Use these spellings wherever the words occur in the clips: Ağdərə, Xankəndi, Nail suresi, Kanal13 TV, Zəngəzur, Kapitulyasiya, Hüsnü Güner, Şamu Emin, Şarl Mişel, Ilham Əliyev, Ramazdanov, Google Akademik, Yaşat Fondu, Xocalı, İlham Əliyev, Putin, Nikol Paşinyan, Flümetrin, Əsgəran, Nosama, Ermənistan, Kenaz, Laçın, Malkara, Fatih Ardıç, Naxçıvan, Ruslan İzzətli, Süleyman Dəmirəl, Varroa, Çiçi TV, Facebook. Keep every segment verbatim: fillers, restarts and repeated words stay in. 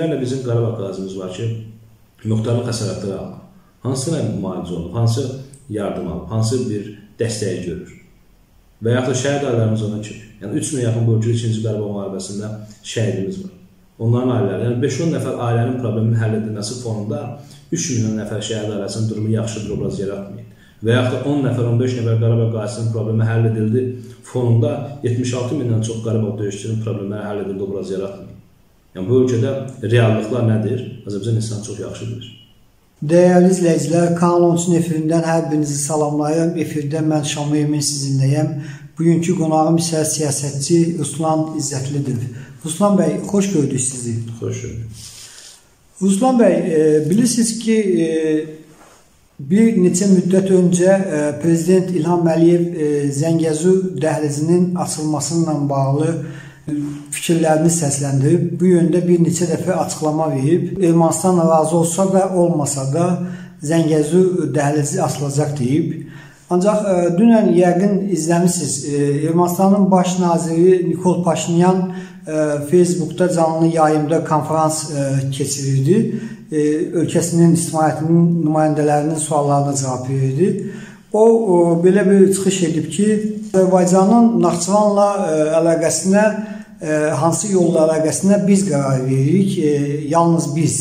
Minlərlə bizim Qarabağ qazımız var ki, müxtarlıq xəsarətləri alır. Hansına müalicə olunub, hansı yardım alıb, hansı bir dəstəyi görür. Və yaxud da şəhid ailələrimiz ona ki, yəni üç minə yaxın bölgədə ikinci Qarabağ müharibəsində şəhidimiz var. Onların ailələri, yəni beş on nəfər ailənin problemini həll edilməsi fonunda üç milyon nəfər şəhid ailəsinin durumu yaxşıdır obraz yaratmayın. Və yaxud da on nəfər, on beş nəfər Qarabağ qazisinin problemi həll edildi fonunda yetmiş altı mindən çox Qarabağ döyüşçünün problemləri həll edildi obraz yaratmayın. Yəni bu ölkədə reallıqlar nədir? Azərbaycan insan çox yaxşı bilir. Dəyərli izləyicilər, Kanal on üçün efirindən hər birinizi salamlayıram. Efirdə mən Şamu Emin sizinləyəm. Bugünkü qonağım isə siyasətçi Ruslan İzzətlidir. Ruslan bəy, xoş gördük sizi. Xoş gördük. Ruslan bəy, bilirsiniz ki, bir neçə müddət öncə Prezident İlham Əliyev Zəngəzur dəhlizinin açılmasıyla bağlı fikirlərini səsləndirib, bu yöndə bir neçə dəfə açıqlama verib, Ermənistanla razı olsa da olmasa da Zəngəzur dəhlizi açılacaq deyib. Ancaq dünən yəqin izləmişsiniz, Ermənistanın baş naziri Nikol Paşinyan Facebookda canlı yayımda konferans keçirirdi, ölkəsinin ictimaiyyətinin nümayəndələrinin suallarına cavab verirdi. O, belə bir çıxış edib ki, Azərbaycanın Naxçıvanla əlaqəsinə, hansı yolla əlaqəsinə biz qərar veririk, yalnız biz,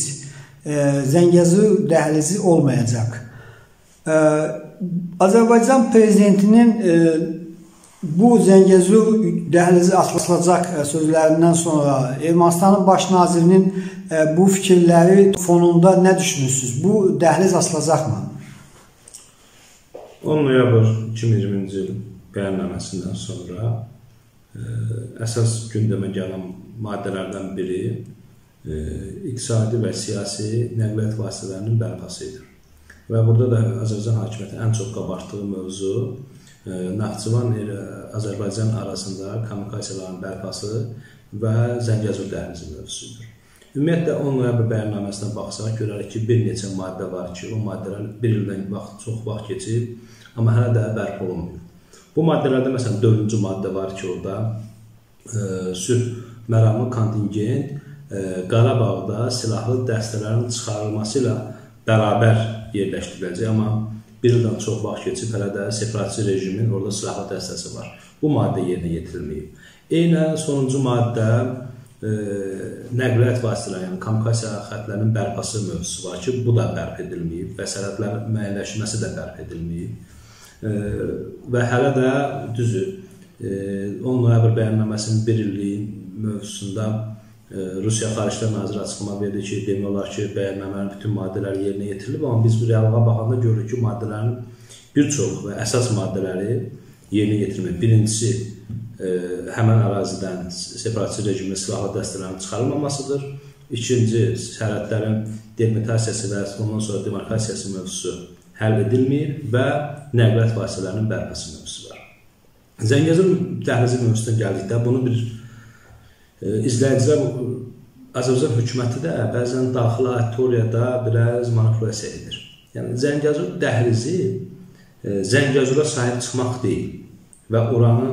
Zəngəzur dəhlizi olmayacaq. Azərbaycan prezidentinin bu Zəngəzur dəhlizi açılacaq sözlərindən sonra Ermənistanın baş nazirinin bu fikirləri fonunda nə düşünürsünüz? Bu dəhliz açılacaq mı? on noyabr iki min iyirminci il bəyannaməsindən sonra ə, əsas gündəmə gələn maddələrdən biri ə, iqtisadi və siyasi nəqliyyat vasitələrinin bərpasıdır. Və burada da Azərbaycan hakimiyyəti ən çox qabartdığı mövzu ə, Naxçıvan ilə Azərbaycan arasında kommunikasiyaların bərpası və Zəngəzur dəhlizi mövzusudur. Ümumiyyətlə, on noyabr bəyannaməsindən baxsaq, görərik ki, bir neçə maddə var ki, o maddələr bir ildən vaxt, çox vaxt keçib, amma hələ də bərpa olunmuyor. Bu maddələrdə, məsələn, dördüncü maddə var ki, orada sülh məramlı kontingent Qarabağda silahlı dəstələrin çıxarılması ilə bərabər yerləşdiriləcək, amma bir ildən çox vaxt keçib, hələ də separatçı rejimin orada silahlı dəstəsi var. Bu maddə yerinə yetirilməyib. Eynən sonuncu maddə nəqliyyat vasitələri, yəni kommunikasiya xətlərinin bərpası mövzusu var ki, bu da bərp edilməyib və sərhədlər müəyyənləşməsi də bərp edilməyib. Və hələ də düzü on noyabr bəyannaməsinin bir illiyi mövzusunda Rusiya Xariclər Naziri açıqlama verdi ki, demək olar ki, bəyannamələrin bütün maddələri yerinə yetirilib, amma biz reallığa baxanda görürük ki, maddələrin bir çox və əsas maddələri yerinə yetirilmir. Birincisi, həmən ərazidən separatçı rejimin silahlı dəstələrinin çıxarılmamasıdır. İkinci, sərhədlərin delimitasiyası və ondan sonra demarkasiyası mövzusu həll edilməyib və nəqliyyat vasitələrinin bərpası mövzusu var. Zəngəzur dəhlizi mövzusuna gəldikdə, bunu bir e, izləyicilər, Azərbaycan hökuməti də bəzən daxili auditoriyada biraz manipulyasiya edir. Yəni, Zəngəzur dəhlizi e, Zəngəzura sahib çıxmaq deyil və oranı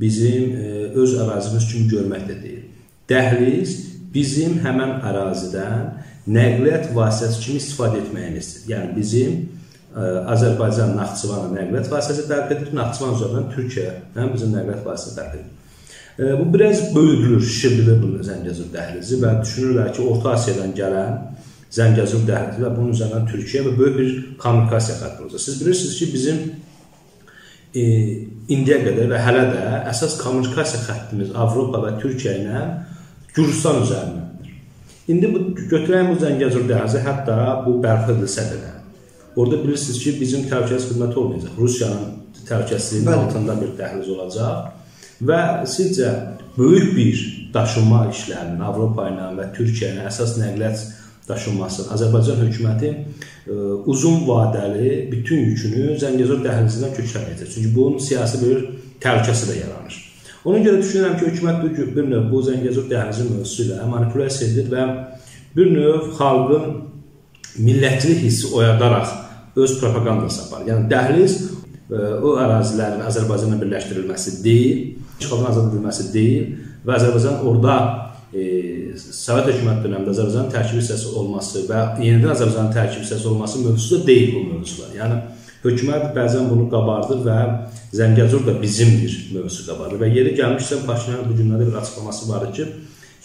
bizim e, öz ərazimiz kimi görmək də deyil. Dəhliz bizim həmən ərazidən nəqliyyat vasitəsi kimi istifadə etməyimizdir. Yəni, bizim Azərbaycan Naxçıvanın nəqliyyat vasitəsi dərb edir, Naxçıvan üzrədən Türkiyədən bizim nəqliyyat vasitəsi dərb edir. Bu, biraz böyüdülür, şişirilir bunun Zəngəzur dəhlizi və düşünürlər ki, Orta Asiyadan gələn Zəngəzur dəhlizi və bunun üzrədən Türkiyə və böyük bir kommunikasiya xətti olacaq. Siz bilirsiniz ki, bizim e, indiyə qədər və hələ də əsas kommunikasiya xəttimiz Avropa və Türkiyə ilə Gürcistan üzərindədir. İndi bu, götürəyim bu Zəngəzur dəhlizi hətta bu bərpa edilsə belə. Orada bilirsiniz ki, bizim təhlükəsiz xidməti olmayacaq. Rusiyanın təhlükəsizliyinin altında bir dəhliz olacaq və sizcə böyük bir daşınma işlərinin Avropa ilə və Türkiyə ilə əsas nəqliyyat daşınmasının Azərbaycan hökuməti ə, uzun vadəli bütün yükünü Zəngəzur dəhlizindən köçürməyəcək. Çünki bunun siyasi bir təhlükəsi də yaranır. Ona görə düşünürəm ki, hökumət bir, bir növ bu Zəngəzur dəhlizi mövzusu ilə manipulyasiya edir və bir növ xalqın millətçilik hissi oyadaraq öz propagandası apar. Yəni, dəhliz o ərazilərin Azərbaycanla birləşdirilməsi deyil, işğaldan azad edilməsi deyil və Azərbaycan orada E, Sovet hökumət dövründə Azərbaycanın tərkib hissəsi olması və yenidən Azərbaycanın tərkib hissəsi olması mövzusu da deyil bu mövzular. Yəni hökumət bəzən bunu qabardır və Zəngəzur da bizimdir mövzusu qabardır. Və yeri gəlmişsə Paşinyanın bu günlərdə bir açıqlaması var ki,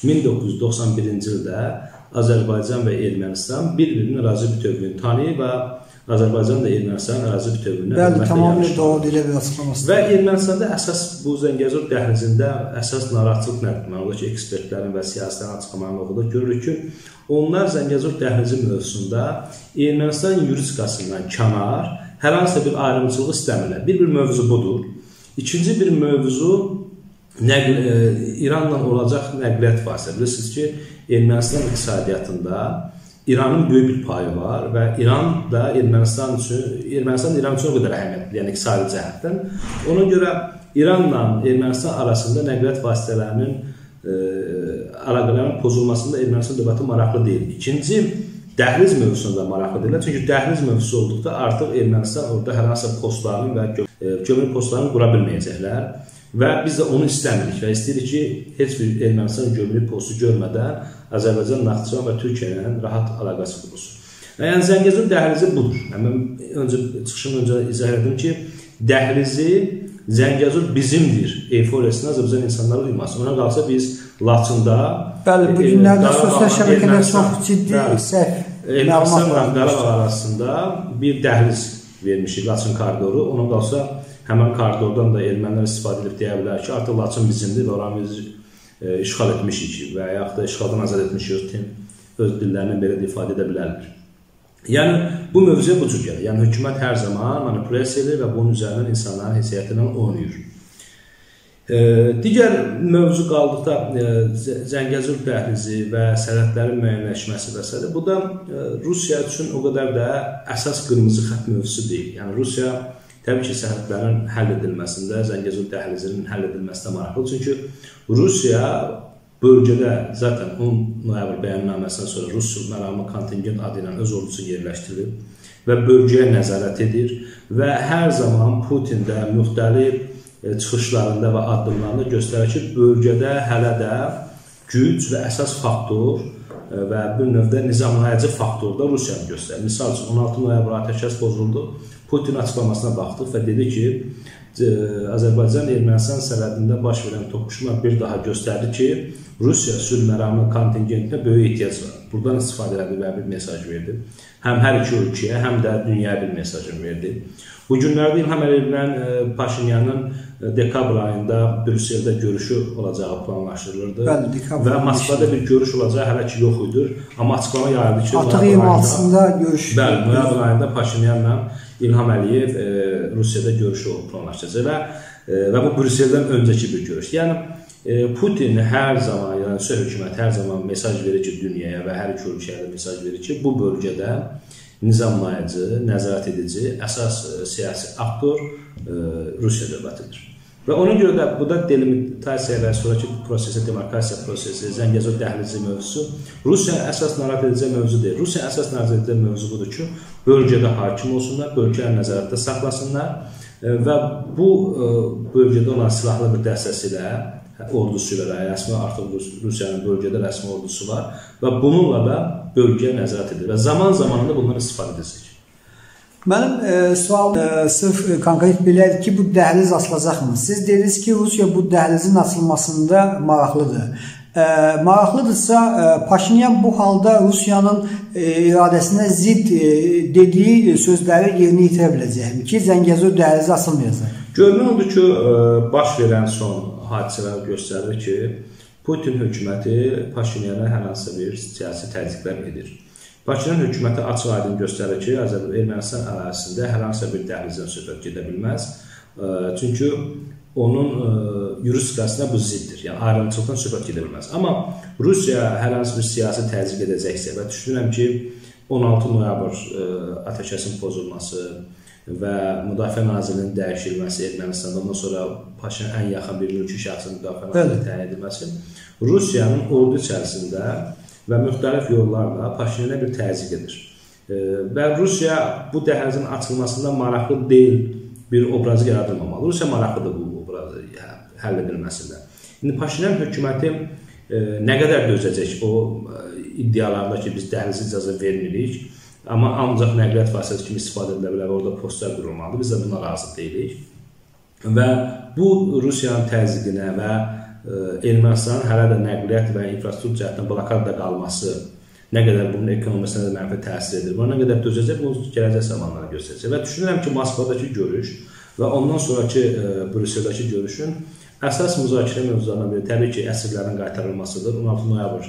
min doqquz yüz doxsan birinci ildə Azərbaycan və Ermənistan bir-birinin ərazi bütövlüyünü tanıyır və Azərbaycan da Ermənistanın ərazi bütövlüyünə hörmətlə yanaşır. Və Ermənistanda əsas bu Zəngəzur dəhlizində əsas narahatçılıq nədir? Ola ki, ekspertlərin və siyasilərin açıqlamalarını oxuduq, görürük ki, onlar Zəngəzur dəhlizi mövzusunda Ermənistan yurisdikasından kənar hər hansısa bir ayrımcılıq istəmirlər. Bir-bir mövzu budur. İkinci bir mövzu nəql, e, İranla olacaq nəqliyyat vasitəsidir. Bilirsiniz ki, Ermənistan iqtisadiyyatında İranın böyük bir payı var və İran da Ermənistan üçün, Ermənistan İran üçün o qədər əhəmiyyətlidir, yəni iqtisadi cəhətdən. Ona görə İranla Ermənistan arasında nəqliyyat vasitələrinin əlaqələrinin pozulmasında Ermənistan dövləti maraqlı deyil. İkinci, dəhliz mövzusunda maraqlı deyil. Çünki dəhliz mövzusu olduqda artıq Ermənistan orada hər hansı postlarını və gö gömrük postlarını qura bilməyəcəklər. Və biz də onu istəmirik və istəyirik ki, heç bir Ermənistan gömrük postu görmədən Azərbaycan, Naxçıvan və Türkiyənin rahat əlaqəsi qurulsun. Yəni Zəngəzur dəhlizi budur. Mən öncə çıxışımdan öncə izah etdim ki, dəhlizi Zəngəzur bizimdir eforiyasına Azərbaycan insanları uymasın. Ona qalsa biz Laçında, bəli, bu günlərdə sosial şəbəkələr çox ciddi Ermənistanla Qarabağ arasında bir dəhliz vermişik, Laçın koridoru. Ona qalsa həmin koridordan da ermənilər istifadə edib deyə bilər ki, artıq Laçın bizimdir və oranı biz e, işğal etmişik və yaxud da işğaldan azad etmişik, öz dillərini belə də ifadə edə bilərlər. Yəni, bu mövzuya bu cür gəlir. Yəni, hökumət hər zaman manipulyasiya edir və bunun üzərindən insanların hissəyyətindən oynayır. E, digər mövzu qaldıqda e, Zəngəzur dəhlizi və sərhədlərin müəyyənləşməsi və s. Bu da e, Rusiya üçün o qədər də əsas qırmızı xətt mövzusu deyil. Yəni, Rusiya təbii ki, sərhədlərin həll edilməsində, Zəngəzur dəhlizinin həll edilməsində maraqlı. Çünki Rusiya bölgədə zaten on noyabr bəyannaməsindən sonra Rus məramı kontingent adı ilə öz ordusu yerləşdirilib və bölgəyə nəzarət edir və hər zaman Putin də müxtəlif çıxışlarında və addımlarında göstərir ki, bölgədə hələ də güc və əsas faktor və bir növdə nizamlayıcı faktorda Rusiyanı göstərir. Misal üçün, on altı noyabr atəşkəs pozuldu. Putin açıqlamasına baxdıq və dedi ki, Azərbaycan-Ermənistan sərhədində baş verən toqquşma bir daha göstərdi ki, Rusiya sülh məramı kontingentinə böyük ehtiyac var. Buradan istifadə edib və bir mesaj verdi. Həm hər iki ölkəyə, həm də dünyaya bir mesaj verdi. Bu günlərdə İlham Əliyevlə Paşinyanın dekabr ayında Brüsseldə görüşü olacağı planlaşdırılırdı və Moskvada bir görüş olacağı hələ ki yox idi. Amma açıqlama yayıldı ki, artıq iyirmi altısında görüş. Bəli, noyabr ayında Paşinyanla İlham Əliyev e, Rusiyada görüşü planlaşacaq və, e, və bu Brüsseldən öncəki bir görüşdür. Yəni, e, Putin hər zaman, yəni hökumət hər zaman mesaj verir ki, dünyaya və hər iki ölkəyə mesaj verir ki, bu bölgədə nizamlayıcı, nəzarət edici, əsas e, siyasi aktor e, Rusiya dövlətidir. Və ona görə də bu da delimitasiya və sonraki prosesi, demarkasiya prosesi, Zəngəzur dəhlizi mövzusu Rusiyanın əsas narahat edəcək mövzu deyil. Rusiyanın əsas narahat edəcək mövzu budur ki, bölgədə hakim olsunlar, bölgənin nəzarətdə saxlasınlar və bu bölgədə olan silahlı bir dəstəsi ilə, ordusu ilə, rəsmi artıq Rusiyanın bölgədə rəsmi ordusu var və bununla da bölgəyə nəzarət edir və zaman zamanında bundan istifadə edəcək. Mənim e, sual e, sırf konkret bilir ki, bu dəhliz açılacaqmı? Siz dediniz ki, Rusiya bu dəhlizin açılmasında maraqlıdır. E, maraqlıdırsa, e, Paşinyan bu halda Rusiyanın e, iradəsinə zidd e, dediyi sözləri yerinə yetirə biləcəkmi ki, Zəngəzur dəhlizi açılmayacaq? Görünür odur ki, e, baş verən son hadisələr göstərir ki, Putin hökuməti Paşinyana hər hansı bir siyasi təzyiqlər edir. Paşinyan hökuməti açıq-aydın göstərir ki, Ermənistan ərazisində hər hansı bir dəhlizdən söhbət gedə bilməz. Çünki onun yurisdikasına bu ziddir. Yəni, ayrımçılıqdan söhbət gedə bilməz. Amma Rusiya hər hansı bir siyasi təzyiq edəcəksə və düşünürəm ki, on altı noyabr atəşkəsin pozulması və Müdafiə Nazirinin dəyişilməsi Ermənistanda, ondan sonra Paşinyan ən yaxın bir mülki şəxsin müdafiə nazirinin təyin edilməsi Rusiyanın ordu içərisində və müxtəlif yollarla Paşinyana bir təzyiq edir. E, və Rusiya bu dəhlizin açılmasında maraqlı deyil bir obrazı yaradılmamalı. Rusiya maraqlıdır bu obrazı həll edilməsində. İndi Paşinyan hökuməti nə qədər dözəcək o iddialarında ki, biz dəhliz icazə vermirik, amma ancaq nəqliyyat vasitəsi kimi istifadə edilə bilər, orada postlar qurulmalıdır, biz də buna razı deyilik. Və bu Rusiyanın təzyiqinə və Ermənistanın hələ də nəqliyyat və infrastruktur cəhətdən blokadda qalması nə qədər bunun ekonomisində də mənfi təsir edir, buna nə qədər dözəcək, bunu gələcək zamanlara göstərəcək. Və düşünürəm ki, Moskvadakı görüş və ondan sonraki Brüsseldəki görüşün əsas müzakirə mövzularına biri təbii ki, əsirlərin qaytarılmasıdır. on altı noyabr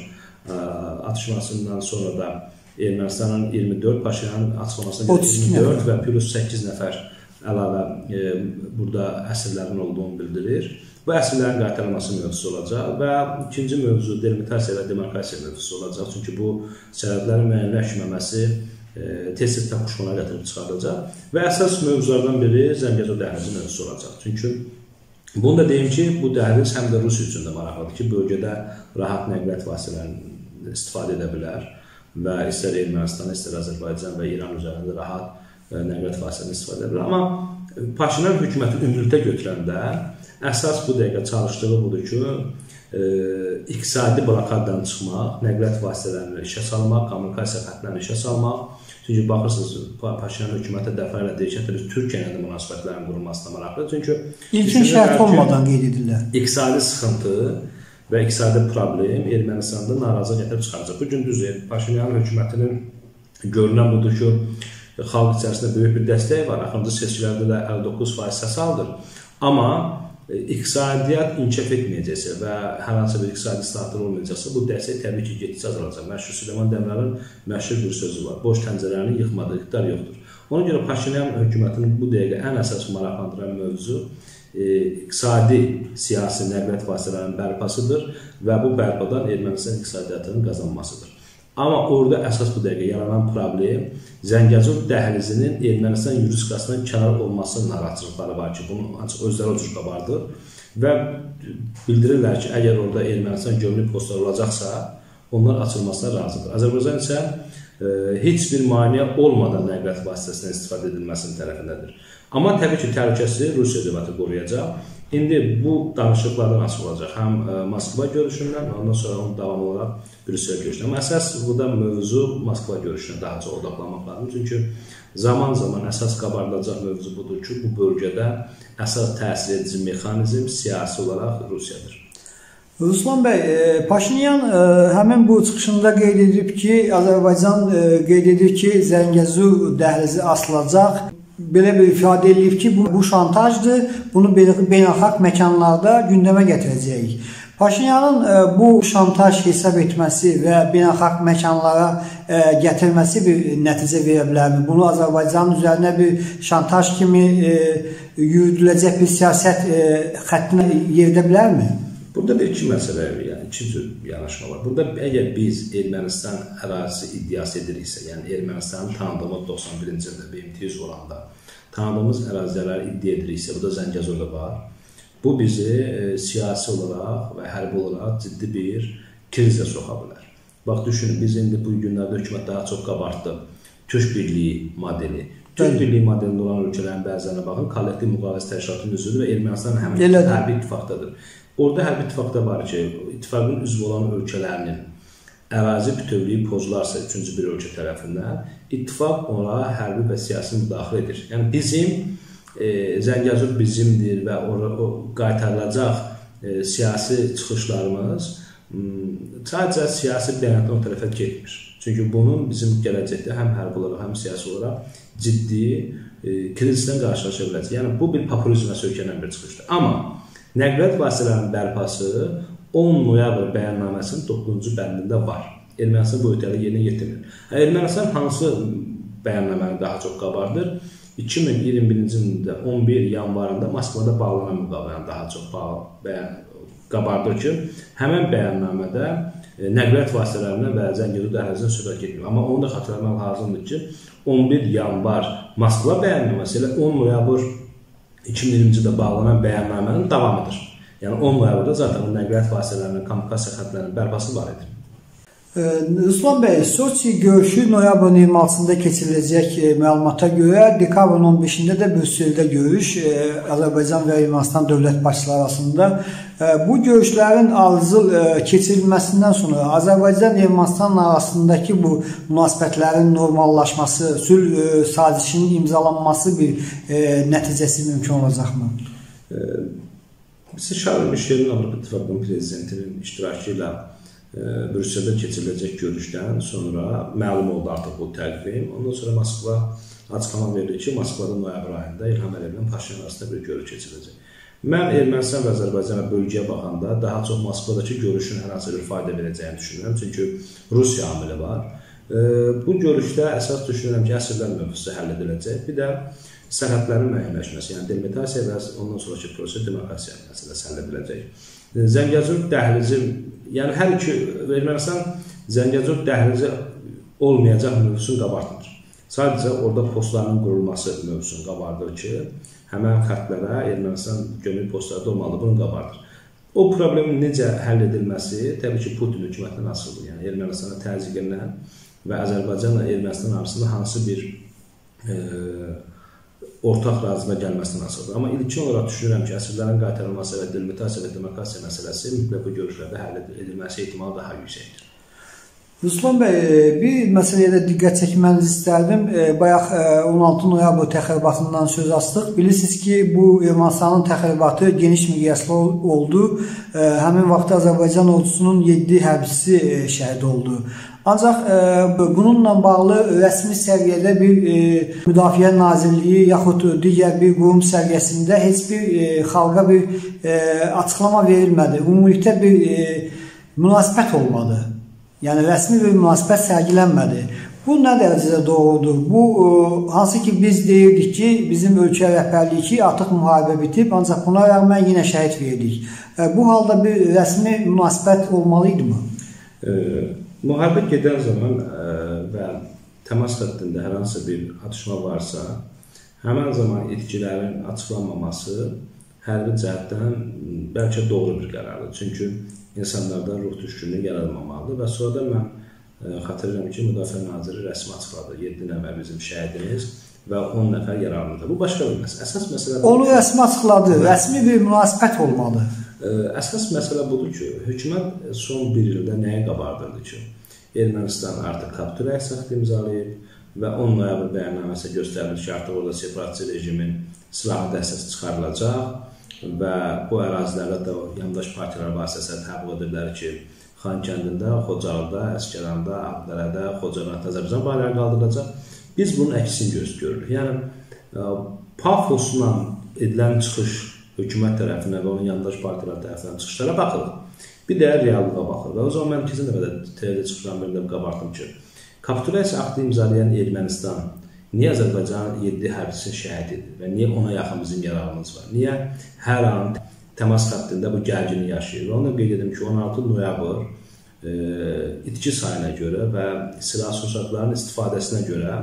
atışmasından sonra da Ermənistanın iyirmi dörd, Paşinyanın açıqlamasına iyirmi dörd və plus səkkiz nəfər əlavə burada əsirlərin olduğunu bildirir. Bu əsirlərin qaytarılması mövzusu olacaq və ikinci mövzu delimitasiya və demarkasiya mövzusu olacaq. Çünki bu sərhədlərin müəyyənləşməməsi tez-tez toqquşmalara gətirib çıxardacaq. Və əsas mövzulardan biri Zəngəzur dəhlizi mövzusu olacaq. Çünki bunu da deyim ki, bu dəhliz həm də Rusiya üçün də maraqlıdır ki, bölgədə rahat nəqliyyat vasitələrini istifadə edə bilər və istər Ermənistan, istər Azərbaycan və İran üzərində rahat nəqliyyat vasitələrini istifadə edə bilər. Amma Paşinyan hökuməti ümumilikdə götürəndə əsas bu dəqiqə çalışdığı budur ki, iqtisadi blokaddan çıxmaq, nəqliyyat vasitələrini işə salmaq, kommunikasiya xətlərini işə salmaq. Çünki baxırsınız, Paşinyan hökumətə dəfələrlə deyir ki, biz Türkiyənin də münasibətlərinin qurulmasına maraqlı. Çünki ilkin şərt olmadan qeyd edirlər. İqtisadi sıxıntı və iqtisadi problem Ermənistanda narazı gətirib çıxaracaq. Bugün düzdür, Paşinyan hökumətinin görünən budur ki, xalq içərisində böyük bir dəstək var. Axırıncı seçkilərdə də əlli doqquz faiz səs alır. Amma iqtisadiyyat inkişaf etməyəcəksə və hər hansı bir iqtisadi islahatlar olmayacaqsa, bu dəstək təbii ki, getdikcə azalacaq. Məşhur Süleyman Dəmirəlin məşhur bir sözü var, boş təncərəni yıxmadı, iqtidar yoxdur. Ona görə Paşinyan hökumətinin bu dəqiqə ən əsas maraqlandıran mövzu iqtisadi siyasi nəqliyyat vasitələrinin bərpasıdır və bu bərpadan Ermənistan iqtisadiyyatının qazanmasıdır. Amma orada əsas bu dəqiqə yaranan problem Zəngəzur dəhlizinin Ermənistan yurisdiksiyasından kənar olmasının narazılıqları var ki, bunu ancaq özləri o cür qabardır və bildirirlər ki, əgər orada Ermənistan gömrük postları olacaqsa, onlar açılmasına razıdır. Azərbaycan isə heç bir maneə olmadan nəqliyyat vasitəsindən istifadə edilməsinin tərəfindədir. Amma təbii ki, təhlükəsi Rusiya dövləti qoruyacaq. İndi bu danışıqlardan açıq olacaq, həm Moskva görüşündən, ondan sonra onun davamı olaraq Brüssel görüşündən. Amma əsas burada mövzu Moskva görüşünə daha çox odaqlanmaq lazım. Çünki zaman-zaman əsas qabardılacaq mövzu budur ki, bu bölgədə əsas təsir edici mexanizm siyasi olaraq Rusiyadır. Ruslan bəy, Paşinyan həmin bu çıxışında qeyd edib ki, Azərbaycan qeyd edir ki, Zəngəzur dəhlizi asılacaq. Belə bir ifadə edilib ki, bu şantajdır, bunu beynəlxalq məkanlarda gündəmə gətirəcəyik. Paşinyanın bu şantaj hesab etməsi və beynəlxalq məkanlara gətirməsi bir nəticə verə bilərmi? Bunu Azərbaycanın üzərinə bir şantaj kimi yürüdüləcək bir siyasət xəttinə yerdə bilərmi? Burada bir iki məsələ, yəni iki cür yanaşma var. Burada əgər biz Ermənistan ərazisi iddiası ediriksə, yəni Ermənistanın tanıdığımız doxsan birinci ildə B M T yüz olanda tanıdığımız əraziləri iddia ediriksə, bu da Zəngəzurda var. Bu bizi siyasi olaraq və hərbi olaraq ciddi bir krizə soxa bilər. Bax, düşünün, biz indi bu günlərdə hökumət daha çox qabartdı. Türk Birliyi modeli. Türk Birliyi modelində olan ölkələrin bəzilərinə baxın, kollektiv müqaviləsi təşkilatının üzvüdür və Ermənistan hərbi ittifaqdadır. Orada hərbi ittifaqda var ki, ittifaqın üzv olan ölkələrinin ərazi bütövlüyü pozularsa üçüncü bir ölkə tərəfindən, ittifaq ona hərbi və siyasi müdaxilə edir. Yəni bizim, Zəngəzur bizimdir və qaytarılacaq siyasi çıxışlarımız sadəcə siyasi bəyanatdan o tərəfə getmir. Çünki bunun bizim gələcəkdə həm hərbi olaraq, həm siyasi olaraq ciddi krizdən qarşılaşa biləcək. Yəni, bu bir populizmə söykənən bir çıxışdır. Amma nəqliyyat vasitələrinin bərpası on noyabr bəyannaməsinin doqquzuncu bəndində var. Ermənistan boyutları yerinə yetirmir. Ermənistan hansı bəyannaməni daha çox qabardır? iki min iyirmi birinci ildə on bir yanvarında Moskvada bağlanan müqaviləni daha çox qabardır ki, həmən bəyənnamədə nəqliyyat vasitələrinə və Zəngəzur dəhlizinə söhbət getmir. Amma onu da xatırlamaq lazımdır ki, on bir yanvar Moskva bəyənnaməsi ilə on noyabr iki min iyirminci ildə bağlanan bəyənnamənin davamıdır. Yəni on noyabrda zaten nəqliyyat vasitələrinin, kommunikasiya xətlərinin bərpası var idi. Ruslan bəy, Soçi görüşü noyabrın iyirmi altısında keçiriləcək məlumata görə dekabrın on beşində də Brüsseldə görüş Azərbaycan və Ermənistan dövlət başçıları arasında. Bu görüşlərin arzu keçirilməsindən sonra Azərbaycan Ermənistan arasındakı bu münasibətlərin normallaşması, sülh sazişinin imzalanması bir nəticəsi mümkün olacaqmı? Siz Şarl Mişelin Avropa İttifaqının prezidentinin iştirakı ilə Brüsseldə keçiriləcək görüşdən sonra məlum oldu artıq bu təqvim. Ondan sonra Moskva açıqlama verdi ki, Moskvada noyabr ayında İlham Əliyevlə Paşinyan arasında bir görüş keçiriləcək. Mən Ermənistan və Azərbaycana bölgəyə baxanda daha çox Moskvadakı görüşün hər hansı bir fayda verəcəyini düşünürəm. Çünki Rusiya amili var. Bu görüşdə əsas düşünürəm ki, əsirlər mövzusu həll ediləcək. Bir də sərhədlərin müəyyənləşməsi, yəni delimitasiya və ondan sonraki proses demokrasiya məsələsi həll ediləcək. Zəngəzur dəhlizi, yəni hər iki Ermənistan Zəngəzur dəhlizi olmayacaq mövzusunu qabartmır. Sadəcə orada postların qurulması mövzusunu qabardır ki, həmən xətlərə Ermənistan gömül postları da olmalı, bunu qabardır. O problemin necə həll edilməsi təbii ki, Putin hökumətindən asılıdır. Yəni Ermənistana təzyiqlənən və Azərbaycanla Ermənistan arasında hansı bir e, ortaq razına gəlməsindən asılıdır. Amma ilkin olaraq düşünürəm ki, əsirlərin qaytarılması və delimitasiya və demokrasiya məsələsi mütləq bu görüşlərdə həll edilməsi ehtimalı daha yüksəkdir. Ruslan bəy, bir məsələyə də diqqət çəkmənizi istərdim. Bayaq on altı noyabr təxribatından söz açdıq. Bilirsiniz ki, bu Ermənistanın təxribatı geniş miqyaslı oldu. Həmin vaxtda Azərbaycan ordusunun yeddi hərbçisi şəhid oldu. Ancaq e, bununla bağlı rəsmi səviyyədə bir e, Müdafiə Nazirliyi yaxud digər bir qurum səviyyəsində heç bir e, xalqa bir e, açıqlama verilmədi. Ümumilikdə bir e, münasibət olmadı. Yəni rəsmi bir münasibət sərgilənmədi. Bu nə dərəcədə doğrudur? Bu, hansı ki biz deyirdik ki, bizim ölkə rəhbərliyi ki, artıq müharibə bitib, ancaq buna rəğmən yenə şəhid verdik. E, bu halda bir rəsmi münasibət olmalıydımı? E Müharibə gedən zaman və təmas xəttində hər hansı bir atışma varsa, həmən zaman itkilərin açıqlanmaması hərbi cəhətdən bəlkə doğru bir qərardır. Çünki insanlarda ruh düşkünlüyü yaranmamalıdır və sonra da mən xatırlayıram ki, Müdafiə Naziri rəsmi açıqladı. yeddi nəfər bizim şəhidimiz və on nəfər yaralandı. Bu başqa bir məsələ. Əsas məsələ onu rəsmi açıqladı. Rəsmi bir münasibət olmalı. Əsas məsələ budur ki, hökumət son bir ildə nəyə qabardırdı ki, Ermənistan artıq kapitulasiya sərəncamı imzalayıb və on noyabr bəyannaməsi göstərir ki, artıq orada separatçı rejimin silahlı dəstəsi çıxarılacaq və bu ərazilərdə də yandaş partiyalar vasitəsilə təbliğ edirlər ki, Xankəndində, Xocalıda, Əsgəranda, Ağdərədə, Xocalıda Azərbaycan bayrağı qaldırılacaq. Biz bunun əksini görürük. Yəni, pafosla edilən çıxış hökumət tərəfindən və onun yandaş partiyalar tərəfindən çıxışlara baxılır. Bir də reallığa baxılır. Və o zaman mən ikisini də T V-də çıxışan birində qabartdım ki, kapitulasiya aktı imzalayan Ermənistan niyə Azərbaycanın yeddi hərbçisi şəhid edir və niyə ona yaxın bizim yararımız var? Niyə hər an təmas xəttində bu gərgini yaşayır? Və onu qeyd edim ki, on altı noyabr e, itki sayına görə və silah sursatlarının istifadəsinə görə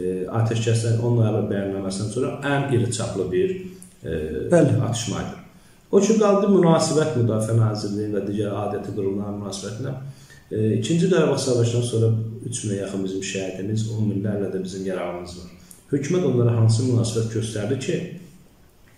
e, ateşkəslər on noyabr bəyannaməsindən sonra ən iri çaplı bir E, atışmaydı. O ki, qaldı münasibət Müdafiə Nazirliyi və digər adəti qurumların münasibətinə. E, ikinci Qarabağ savaşından sonra üç minə yaxın bizim şəhidimiz, on minlərlə də bizim yararımız var. Hökumət onlara hansı münasibət göstərdi ki,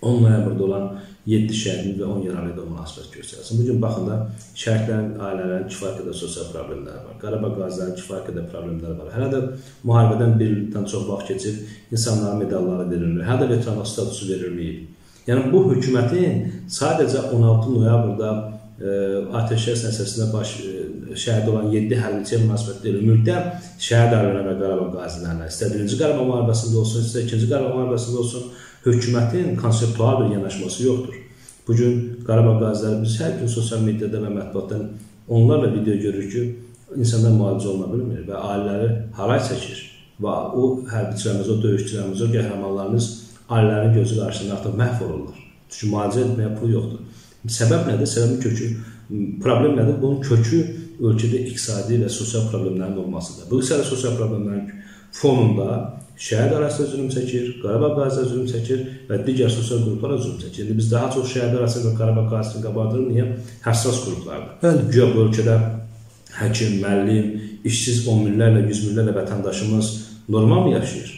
on noyabrda olan yeddi şəhidimiz və on yaralı da münasibət göstərsin. Bugün baxında şəhidlərin, ailələrin kifayət qədər sosial problemləri var. Qarabağ qazilərinin kifayət qədər problemləri var. Hələ də müharibədən bir ildən çox vaxt keçib, insanlara medalları verilmir, hələ də veteranlar statusu verilməyib. Yəni, bu hökumətin sadəcə on altı noyabrda e, ateşkəs əsasında baş e, şəhid olan yeddi hərbçiyə münasibət edilməkdə şəhid ailələrə və Qarabağ qazilərinə, istər birinci Qarabağ müharibəsində olsun, istər ikinci Qarabağ müharibəsində olsun, hökumətin konseptual bir yanaşması yoxdur. Bugün Qarabağ qaziləri biz hər gün sosial mediada və mətbuatdan onlarla video görürük ki, insanlar müalicə oluna bilmir və ailələri haray çəkir və o hərbçilərimiz, o döyüşçülərimiz, o qəhrəmanlarımız ailələrin gözü qarşısında artıq məhv olurlar. Çünki müalicə etməyə pul yoxdur. Səbəb nədir? Səbəbin kökü, problem nədir? Bunun kökü ölkədə iqtisadi və sosial problemlərin olmasıdır. Bu iqtisadi sosial problemlərin fonunda şəhid arasında zülüm çəkir, Qarabağ qaziləri zülüm çəkir və digər sosial qruplara zülüm çəkir. İndi biz daha çox şəhid arasında Qarabağ qazisini qabardırır, niyə? Həssas qruplardır. Güya bu ölkədə həkim, müəllim, işsiz on minlərlə, yüz minlərlə vətəndaşımız normal mı yaşayır?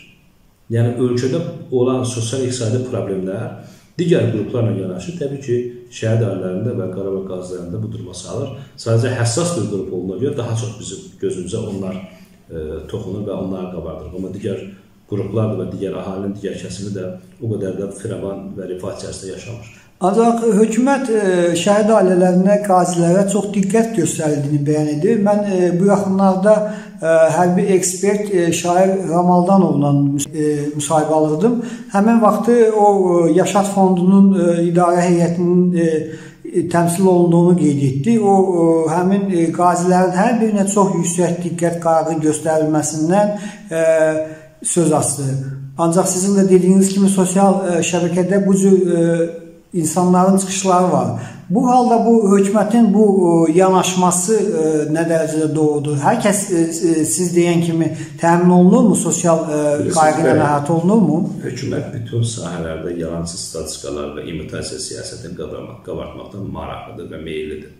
Yəni, ölkədə olan sosial-iqtisadi problemlər digər qruplarla yanaşır. Təbii ki, şəhid ailələrində və Qarabağ qazilərində bu duruma salır. Sadəcə həssas bir qrup olduğuna görə daha çox bizim gözümüzə onlar e, toxunur və onları qabardır. Amma digər qruplar və digər əhalinin digər kəsimi də o qədər də firavan və rifah içərisində yaşamır. Ancaq hökumət şəhid ailələrinə, qazilərə çox diqqət göstərildiğini bəyan edir. Mən bu yaxınlarda hərbi ekspert şair Ramazdanovla müsahibə alırdım. Həmin vaxtı o Yaşat Fondunun idarə heyətinin təmsil olunduğunu qeyd etdi. O həmin qazilərin hər birinə çox yüksək diqqət qayğı göstərilməsindən söz açdı. Ancaq sizin də dediyiniz kimi sosial şəbəkədə bu cür İnsanların çıxışları var. Bu halda bu hökumətin bu yanaşması nə dərəcədə doğrudur? Hər kəs siz deyən kimi təmin olunurmu? Sosial qayğı ilə rahat olunurmu? Hökumət bütün sahələrdə yalancı statistikalar və imitasiya siyasətini qabartmaqdan maraqlıdır və meyillidir.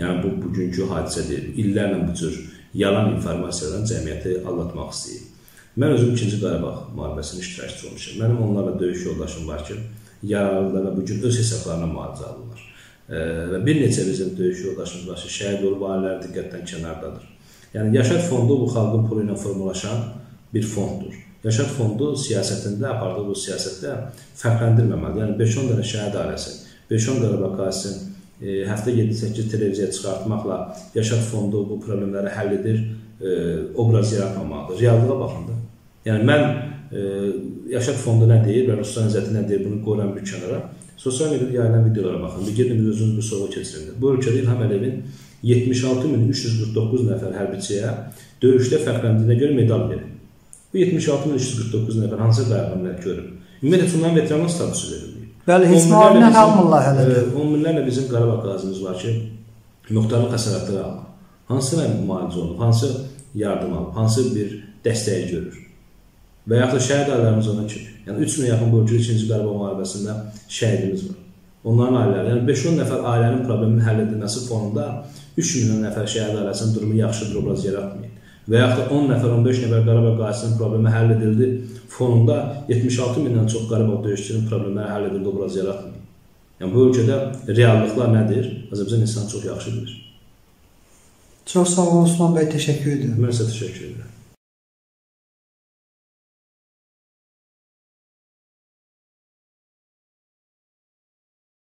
Yəni bu bugünkü hadisə deyil. İllərlə bu cür yalan informasiyadan cəmiyyəti aldatmaq istəyir. Mən özüm ikinci Qarabağ müharibəsinin iştirakçısı olmuşam. Mənim onlarla döyüş yoldaşım var ki, yaralılara bugün öz hesablarına müalicə alırlar. Və e, bir neçə bizim döyüş yoldaşımız var ki, şəhid olub ailələr diqqətdən kənardadır. Yəni, Yaşat Fondu bu xalqın pulu ilə formalaşan bir fonddur. Yaşat Fondu siyasətində, apardığı bu siyasətdə fərqləndirməməli. Yəni, beş on dənə şəhid ailəsi, beş on dənə bakası, e, həftə yeddi səkkiz televiziya çıxartmaqla Yaşat Fondu bu problemləri həll edir, e, obraz yaratmamalıdır. Reallığa baxındır. Yəni, mən e, Yaşat Fondu nə deyir və Ruslan İzzətli nə deyir, bunu qoyuram bir kənara. Sosial mediada yayılan videolara baxın. Bir gedin, özünüz bir soru keçirin. Bu ölkədə İlham Əliyevin yetmiş altı min üç yüz qırx doqquz nəfər hərbiçiyə döyüşdə fərqləndiyinə görə medal verir. Bu yetmiş altı min üç yüz qırx doqquz nəfər hansı qayğımlar görür? Ümumiyyətlə, onların veteranlar statusu verilməyir. Bəli, heç müavinə almırlar hələdir. on minlərlə bizim Qarabağ qazimiz var ki, müxtarlıq həsarətləri alır. Hansına müalicə olunub, hansı yardım alıb, hansı bir dəstəyi görür? Və yaxud da şəhid ailələrimiz olan kimi. Yəni, üç minə yaxın bu ölkədə ikinci Qarabağ müharibəsində şəhidimiz var. Onların ailələri, yəni beş on nəfər ailənin problemini həll edilməsi fonunda üç minə nəfər şəhid ailəsinin durumu yaxşıdır, obraz yaratmayın. Və yaxud da on nəfər, on beş nəfər Qarabağ qazisinin problemi həll edildi fonunda yetmiş altı mindən çox Qarabağ döyüşçünün problemləri həll edildi, obraz yaratmayın. Yəni, bu ölkədə reallıqlar nədir? Azərbaycan insan çox yaxşı bilir. Çox sağ olun Osman bəy, təşəkkür edirəm. Mən isə təşəkkür edirəm.